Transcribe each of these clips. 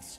Kids.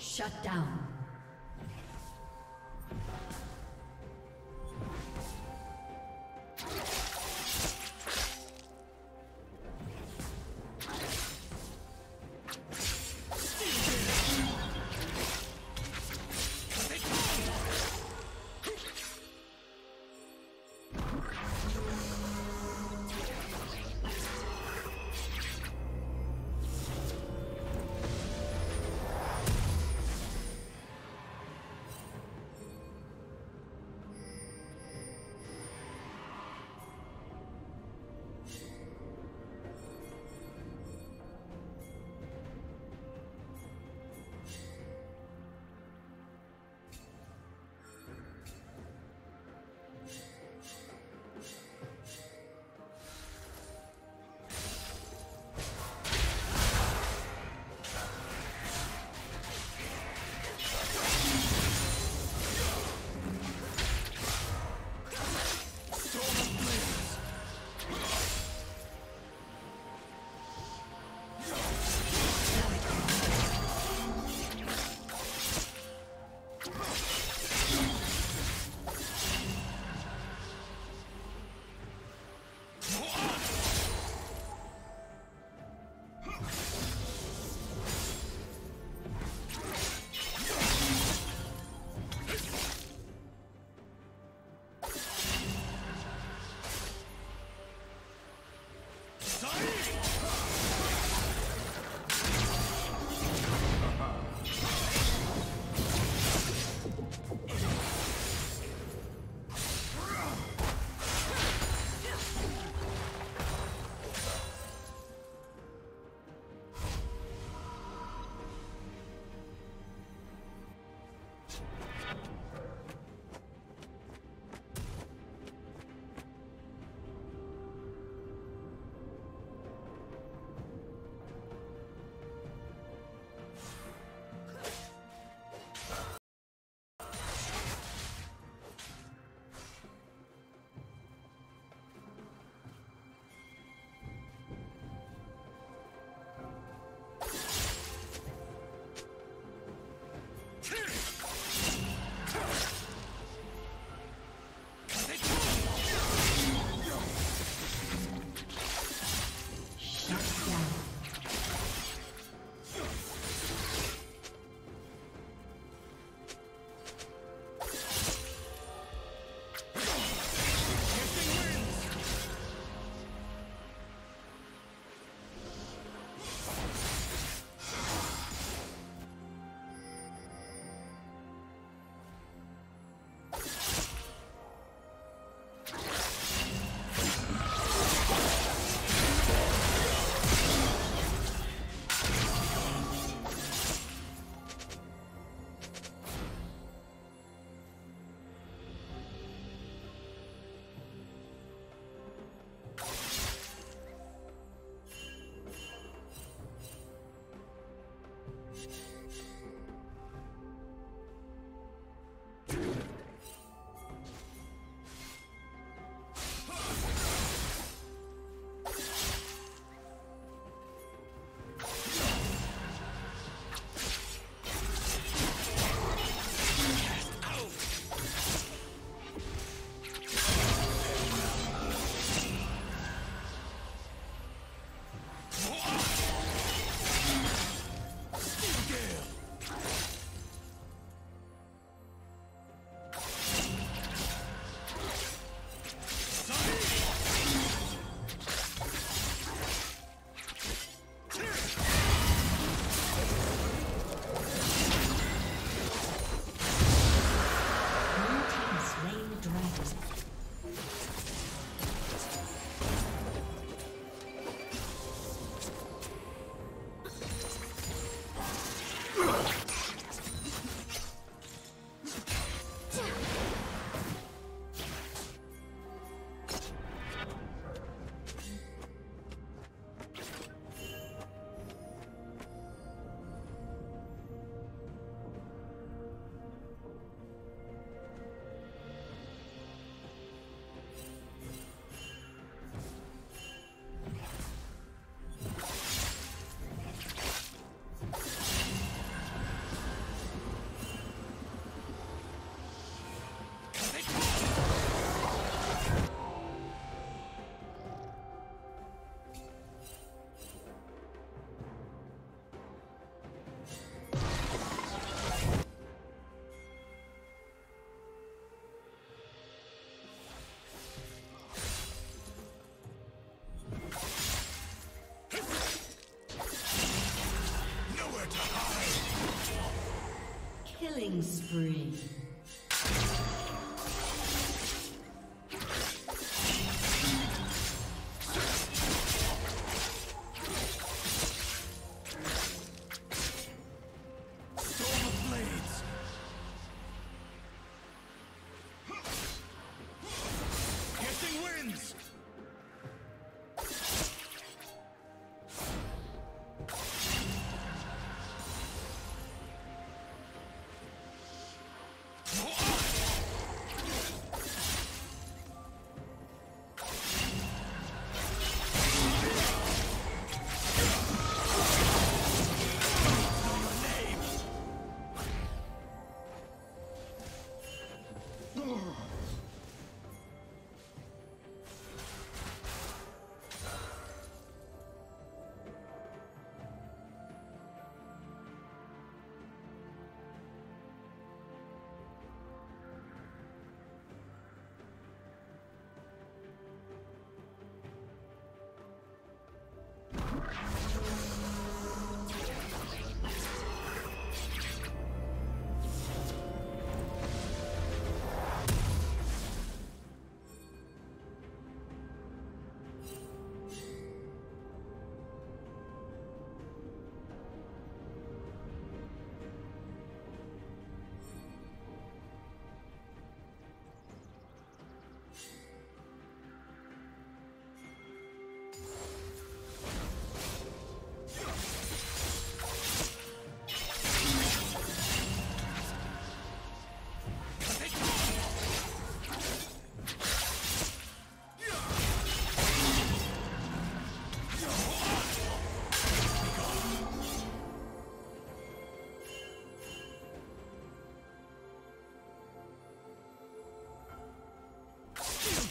Shut down.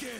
scale.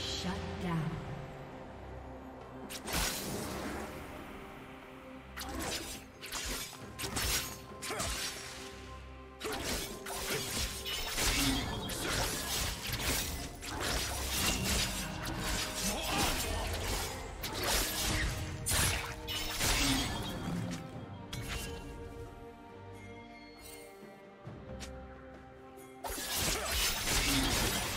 Shut down.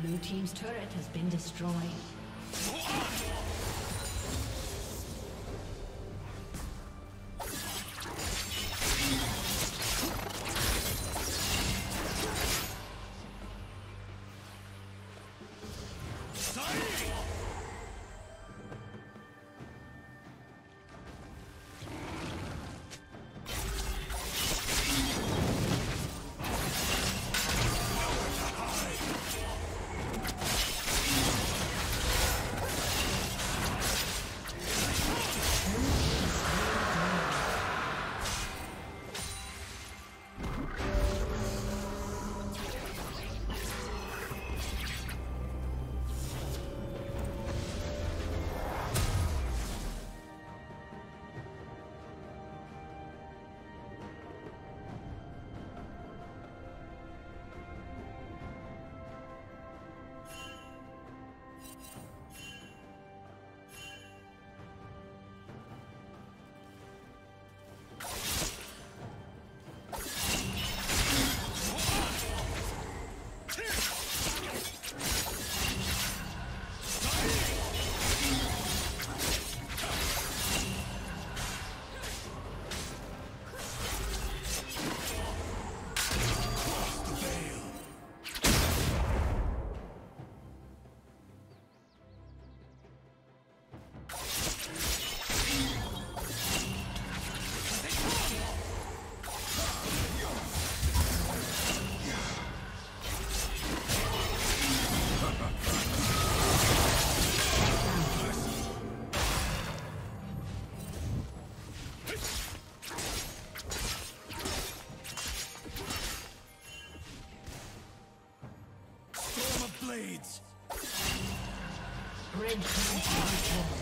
Blue Team's turret has been destroyed. blades! Red team's turn to destroy.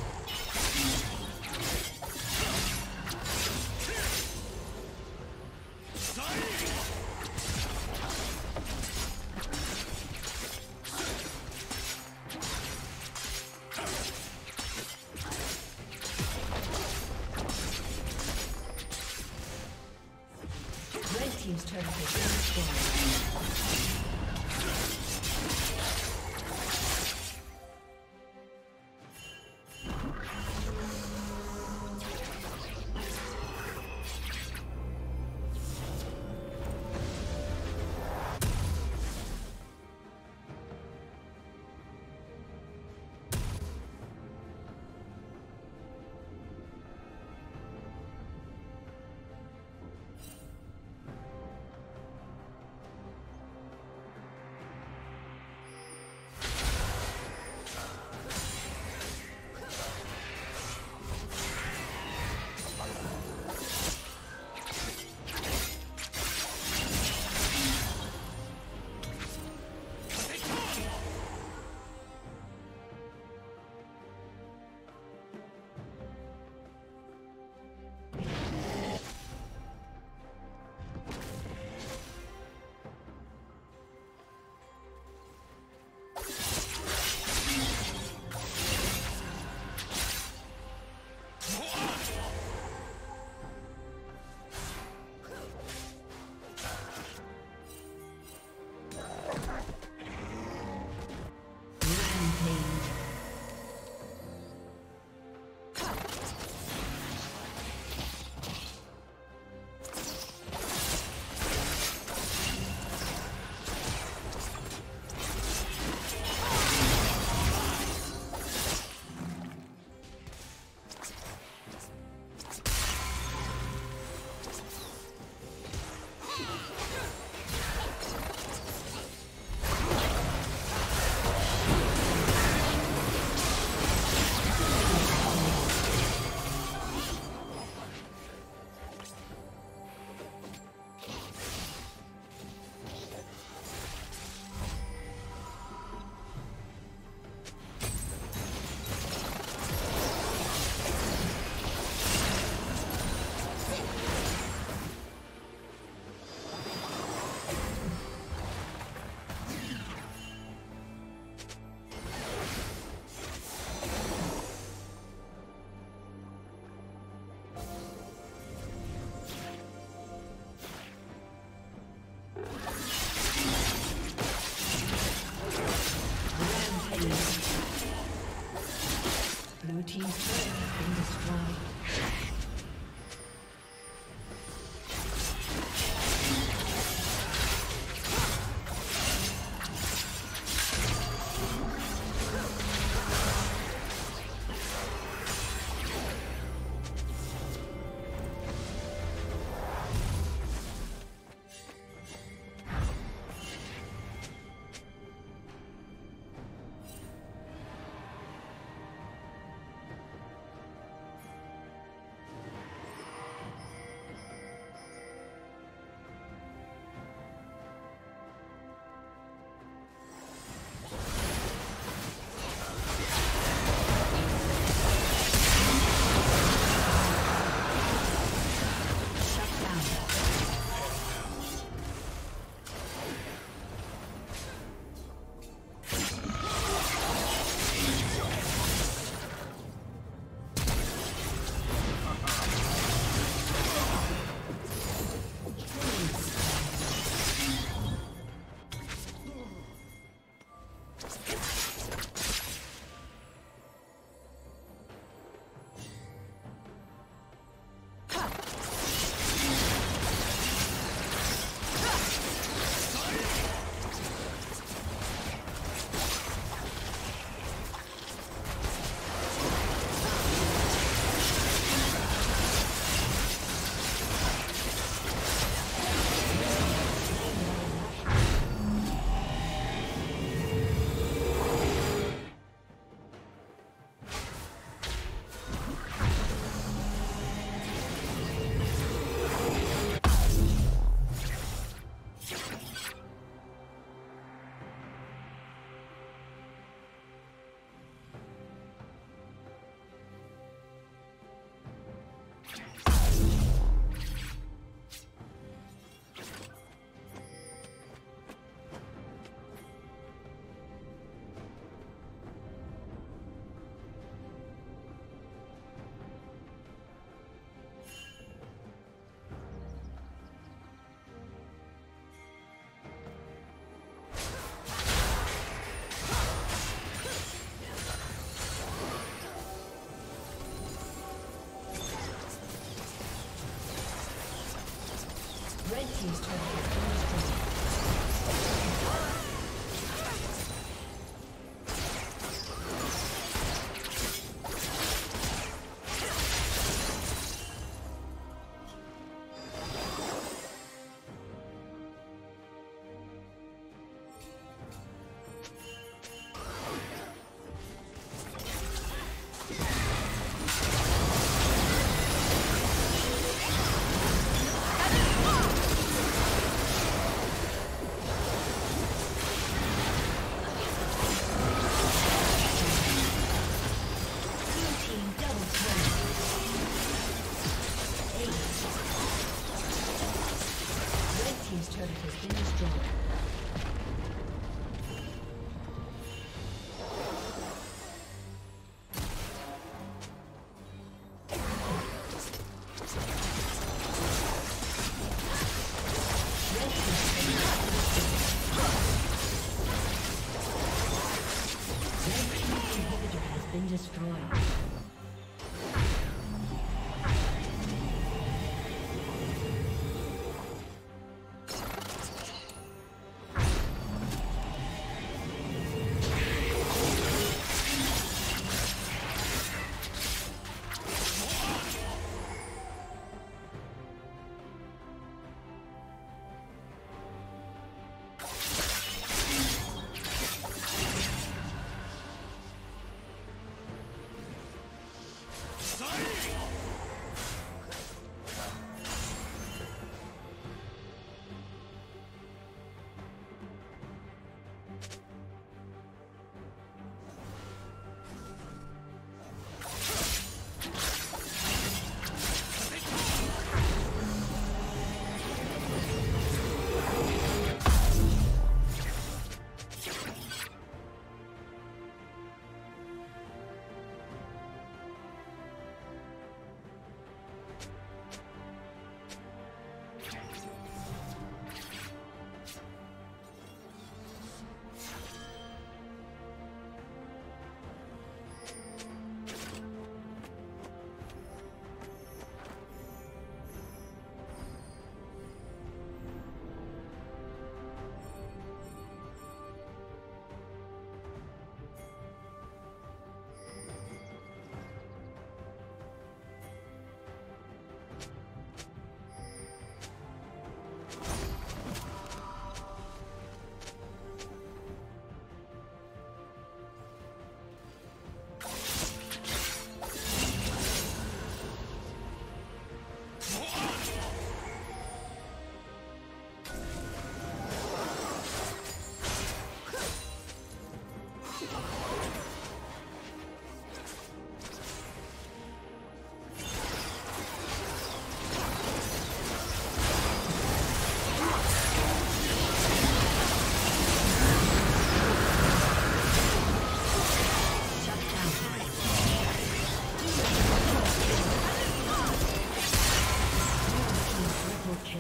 destroyed.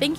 Thank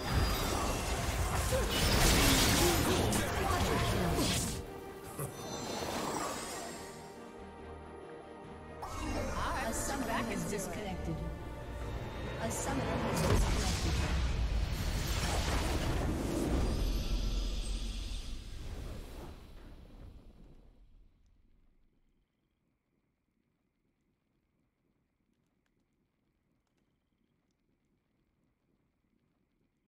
A summoner is disconnected.